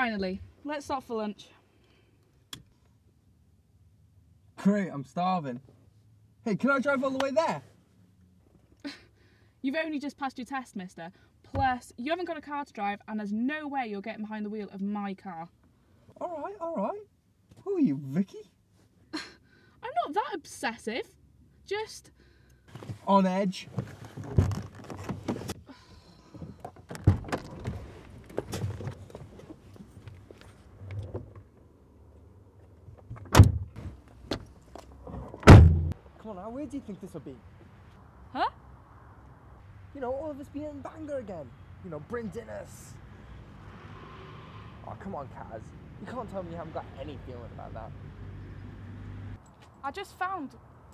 finally, let's stop for lunch. Great, I'm starving. Hey, can I drive all the way there? You've only just passed your test, mister. Plus, you haven't got a car to drive and there's no way you're getting behind the wheel of my car. Alright, alright. Who are you, Vicky? I'm not that obsessive. Just... on edge. Come on now, where do you think this will be? Huh? You know, all of us being in Bangor again. You know, Brindinus. Oh, come on, Kaz. You can't tell me you haven't got any feeling about that. I just found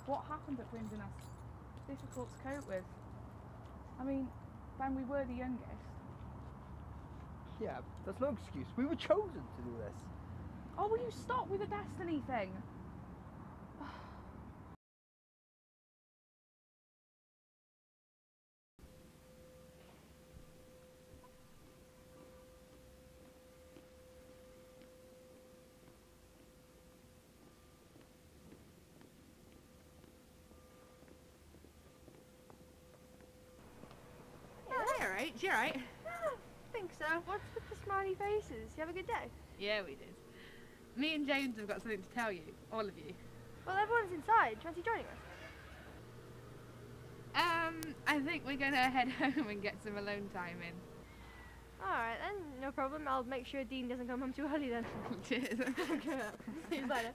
what happened at Brindinus difficult to cope with. I mean, when we were the youngest. Yeah, that's no excuse. We were chosen to do this. Oh, will you stop with the destiny thing? You alright? Oh, I think so. What's with the smiley faces? You have a good day? Yeah, we did. Me and James have got something to tell you, all of you. Well, everyone's inside. Fancy joining us? I think we're gonna head home and get some alone time in. Alright then, no problem. I'll make sure Dean doesn't come home too early then. Cheers. See you later.